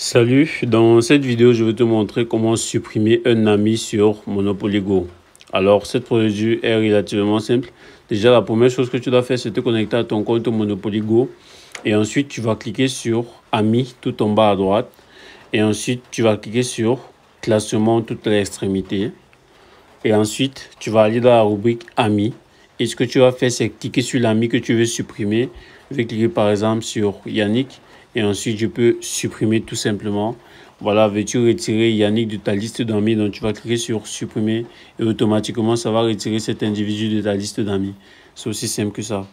Salut, dans cette vidéo je vais te montrer comment supprimer un ami sur Monopoly Go. Alors cette procédure est relativement simple. Déjà la première chose que tu dois faire c'est te connecter à ton compte Monopoly Go et ensuite tu vas cliquer sur Amis tout en bas à droite et ensuite tu vas cliquer sur Classement toute l'extrémité et ensuite tu vas aller dans la rubrique Amis et ce que tu vas faire c'est cliquer sur l'ami que tu veux supprimer. Je vais cliquer par exemple sur Yannick. Et ensuite, je peux supprimer tout simplement. Voilà, veux-tu retirer Yannick de ta liste d'amis? Donc, tu vas cliquer sur supprimer et automatiquement, ça va retirer cet individu de ta liste d'amis. C'est aussi simple que ça.